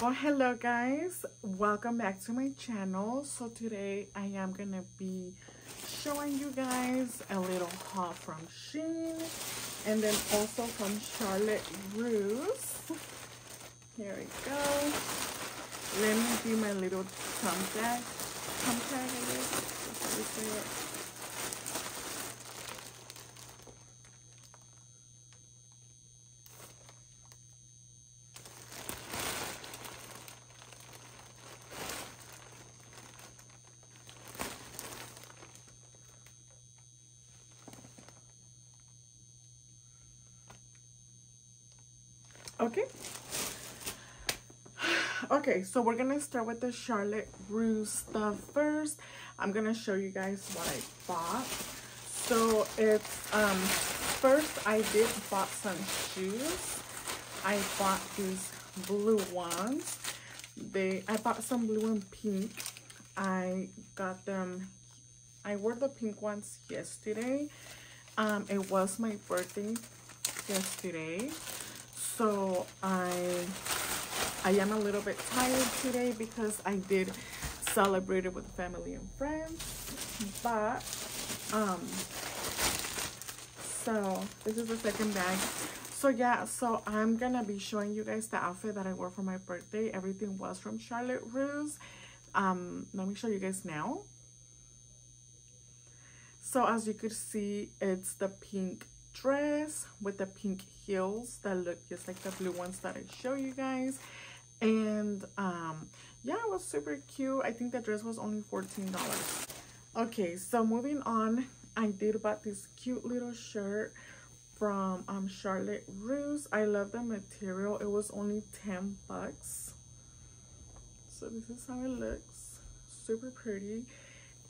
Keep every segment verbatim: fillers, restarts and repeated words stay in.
Well, hello guys, welcome back to my channel. So today I am gonna be showing you guys a little haul from Shein and then also from Charlotte Russe. Here we go. Let me do my little thumbtack. Thumbtack, I guess. That's how we say it. Okay, okay, so we're gonna start with the Charlotte Russe stuff first. I'm gonna show you guys what I bought. So it's um first I did bought some shoes. I bought these blue ones. They I bought some blue and pink. I got them. I wore the pink ones yesterday. Um, it was my birthday yesterday. So I, I am a little bit tired today because I did celebrate it with family and friends. But, um, so this is the second bag. So yeah, so I'm gonna be showing you guys the outfit that I wore for my birthday. Everything was from Charlotte Russe. Um, let me show you guys now. So as you could see, it's the pink dress with the pink heels that look just like the blue ones that I show you guys, and um yeah, it was super cute. I think the dress was only fourteen dollars. Okay, so moving on, I did buy this cute little shirt from um Charlotte Russe. I love the material. It was only ten bucks. So this is how it looks, super pretty,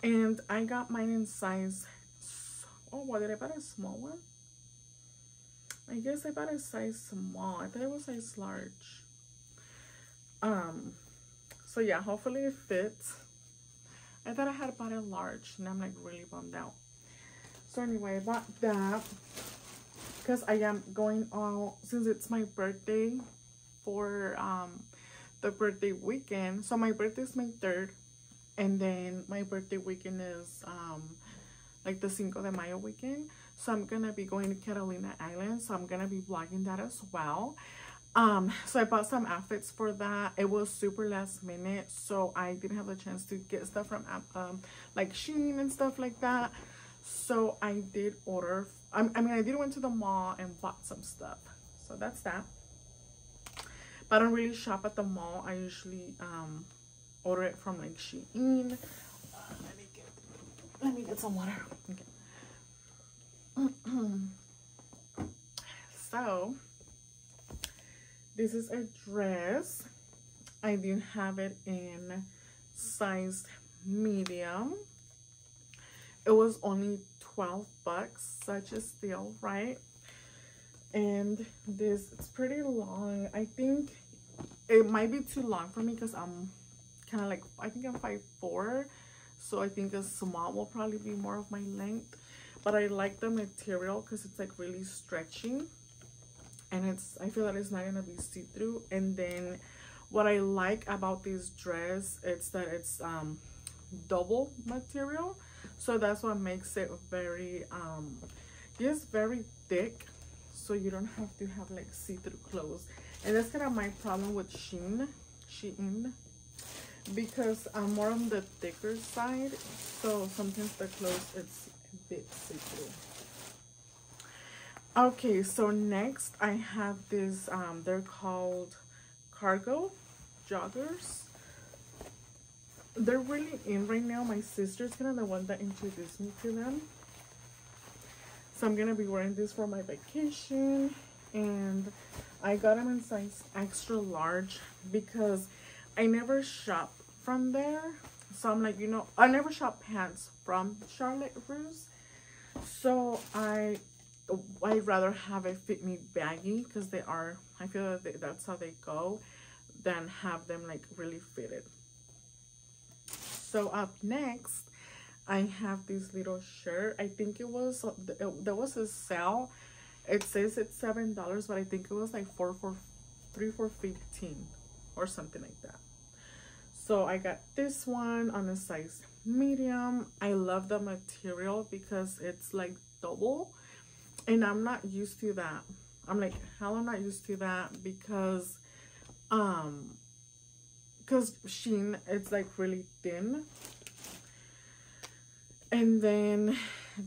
and I got mine in size, oh well, did I buy a small one? I guess I bought a size small. I thought it was size large. Um, so yeah, hopefully it fits. I thought I had bought it large, and I'm like really bummed out. So anyway, I bought that because I am going all, since it's my birthday for um the birthday weekend. So my birthday is May third, and then my birthday weekend is um like the Cinco de Mayo weekend. So I'm gonna be going to Catalina Island. So I'm gonna be vlogging that as well. Um, so I bought some outfits for that. It was super last minute, so I didn't have the chance to get stuff from um, like Shein and stuff like that. So I did order, I, I mean, I did went to the mall and bought some stuff. So that's that. But I don't really shop at the mall. I usually um, order it from like Shein. Uh, let me get, let me get some water. Okay. So this is a dress. I do have it in size medium. It was only twelve bucks, such a steal, right? And this, it's pretty long. I think it might be too long for me because I'm kind of like, I think I'm five foot four, so I think a small will probably be more of my length. But I like the material because it's like really stretchy, and it's, I feel that it's not gonna be see-through. And then what I like about this dress, it's that it's um double material, so that's what makes it very um just very thick, so you don't have to have like see-through clothes. And that's kind of my problem with Shein Shein because I'm more on the thicker side, so sometimes the clothes, it's bit see-through. Okay, so next I have this um they're called cargo joggers. They're really in right now. My sister's kind of the one that introduced me to them, so I'm gonna be wearing this for my vacation. And I got them in size extra large because I never shop from there. So I'm like, you know, I never shop pants from Charlotte Russe, so I I'd rather have it fit me baggy because they are, I feel that they, that's how they go, than have them like really fitted. So up next, I have this little shirt. I think it was it, there was a sale. It says it's seven dollars, but I think it was like four for three for fifteen. or something like that. So I got this one on a size medium. I love the material because it's like double, and I'm not used to that. I'm like, hell, I'm not used to that because um because Shein, it's like really thin. And then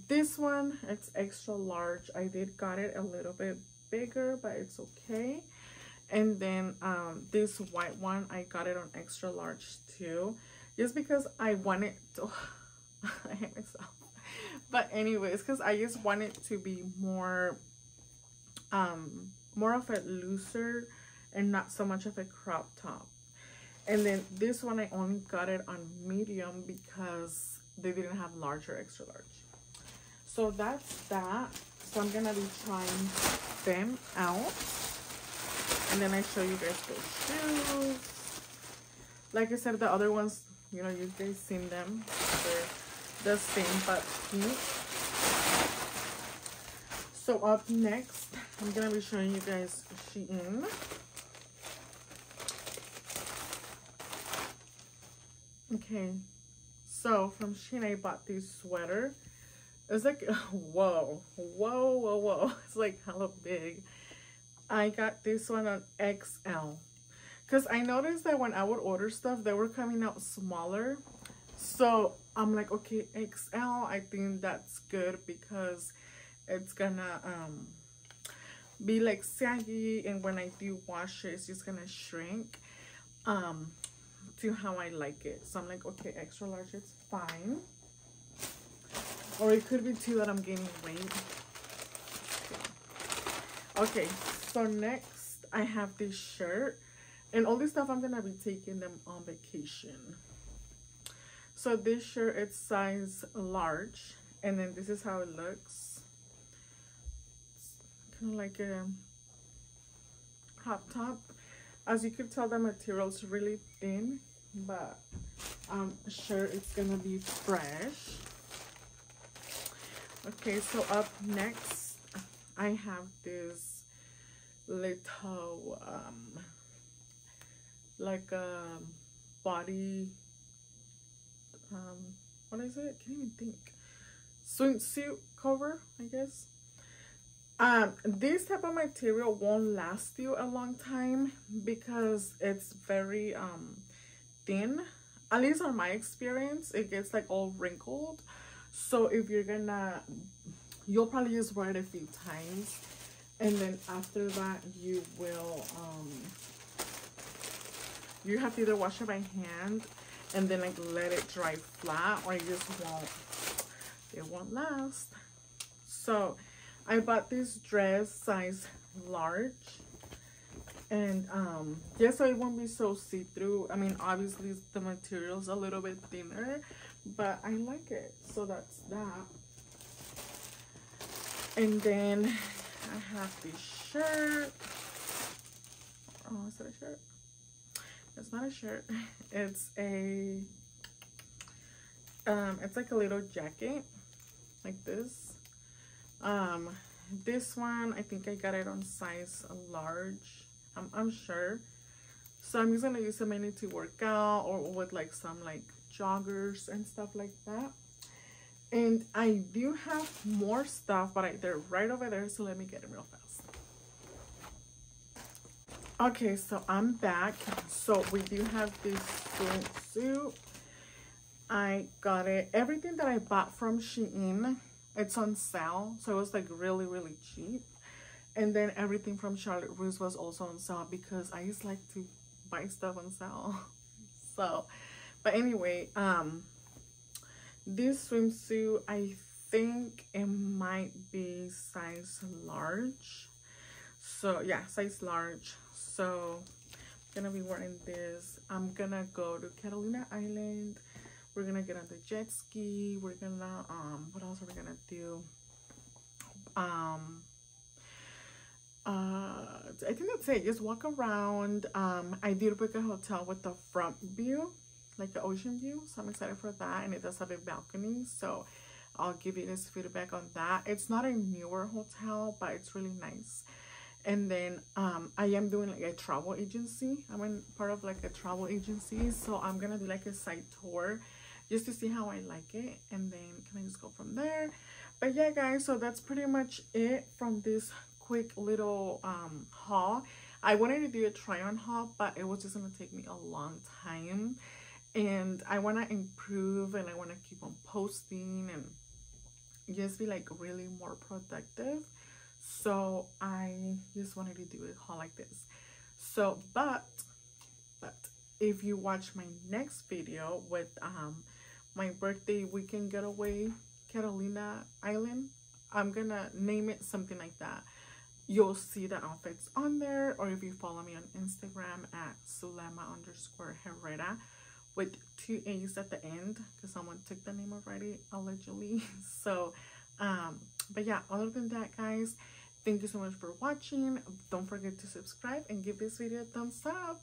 this one, it's extra large. I did got it a little bit bigger, but it's okay. And then um this white one, I got it on extra large too, just because I wanted to I hate myself, but anyways, because I just want it to be more um more of a looser and not so much of a crop top. And then this one, I only got it on medium because they didn't have large or extra large. So that's that. So I'm gonna be trying them out, and then I show you guys those shoes. Like I said, the other ones, you know, you guys seen them. They're the same but cute. So up next, I'm gonna be showing you guys Shein. Okay, so from Shein, I bought this sweater. It's like, whoa, whoa, whoa, whoa. It's like hella big. I got this one on X L because I noticed that when I would order stuff, they were coming out smaller. So I'm like, okay, X L, I think that's good because it's gonna um be like saggy, and when I do wash it, it's just gonna shrink um to how I like it. So I'm like, okay, extra large, it's fine. Or it could be too that I'm gaining weight. Okay. Okay, so next I have this shirt, and all this stuff I'm gonna be taking them on vacation. So this shirt, it's size large, and then this is how it looks. It's kind of like a crop top. As you could tell, the material's really thin, but I'm sure it's gonna be fresh. Okay, so up next, I have this little, um, like a body, um, what is it? I can't even think. Swimsuit cover, I guess. Um, this type of material won't last you a long time because it's very um, thin. At least on my experience, it gets like all wrinkled. So if you're gonna, you'll probably just wear it a few times, and then after that you will um you have to either wash it by hand and then like let it dry flat, or it just won't it won't last. So I bought this dress size large, and um yeah, so it won't be so see-through. I mean, obviously the material's a little bit thinner, but I like it. So that's that. And then I have this shirt. Oh, is that a shirt? It's not a shirt. It's a um it's like a little jacket like this. Um this one, I think I got it on size large. I'm I'm sure. So I'm just gonna use it mainly to work out or with like some like joggers and stuff like that. And I do have more stuff, but I, they're right over there, so let me get them real fast. Okay, so I'm back. So we do have this swimsuit. I got it, everything that I bought from Shein, it's on sale, so it was like really really cheap. And then everything from Charlotte Russe was also on sale because I just like to buy stuff on sale. So but anyway, um, this swimsuit, I think it might be size large. So yeah, size large. So I'm gonna be wearing this. I'm gonna go to Catalina Island. We're gonna get on the jet ski. We're gonna, um, what else are we gonna do? Um, uh, I think that's it. Just walk around. Um, I did book a hotel with the front view, like the ocean view, so I'm excited for that. And it does have a balcony, so I'll give you guys feedback on that. It's not a newer hotel, but it's really nice. And then um, I am doing like a travel agency. I'm in part of like a travel agency. So I'm going to do like a site tour just to see how I like it. And then can I just go from there? But yeah, guys, so that's pretty much it from this quick little um, haul. I wanted to do a try on haul, but it was just going to take me a long time. And I want to improve and I want to keep on posting and just be like really more productive. So I just wanted to do a haul like this. So but but if you watch my next video with um my birthday weekend getaway, Catalina Island, I'm gonna name it something like that. You'll see the outfits on there, or if you follow me on Instagram at Zulema underscore Herrera with two A's at the end, because someone took the name already, allegedly. So um but yeah, other than that, guys, thank you so much for watching. Don't forget to subscribe and give this video a thumbs up.